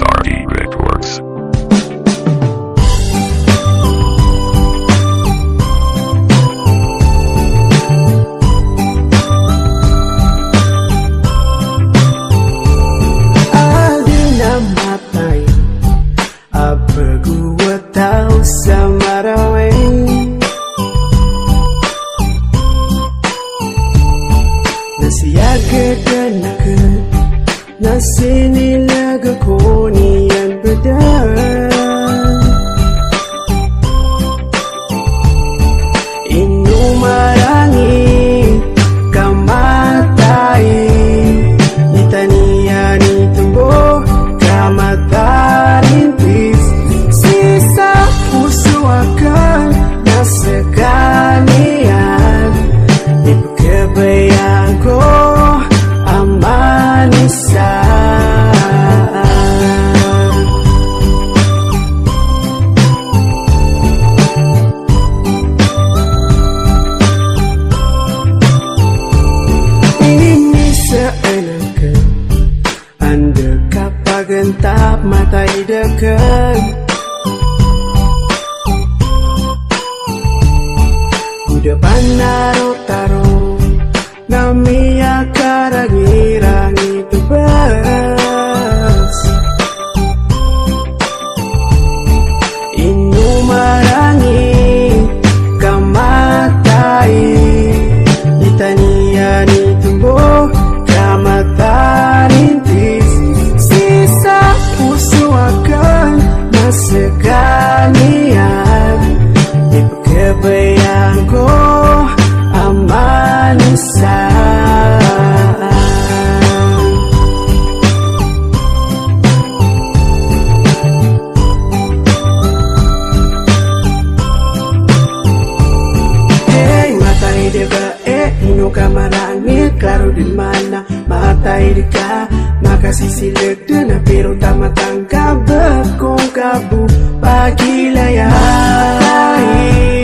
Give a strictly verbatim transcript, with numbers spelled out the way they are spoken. S R D Records. Alina Matai, apa gua tahu sama Rawen? Nasiaga kenakan, nasini laga konian beda. Inu marangi kamatai, nitania nitumbo kamatarintis. Sisa pusu akan nasekanian, ibu kebayangku amanisa. Gentap mata idekan, udah panaro taro, nami akarang irangi tebas. Inu marangi kamatai, nitania nitumbo kamatarinti. Sekalian di kebayangku amanisan. Hey, matai de ba eh inu kamarangit klaro di mana matai de ka maka sisilek dena pero tamatang kabakong kabu pagi layai.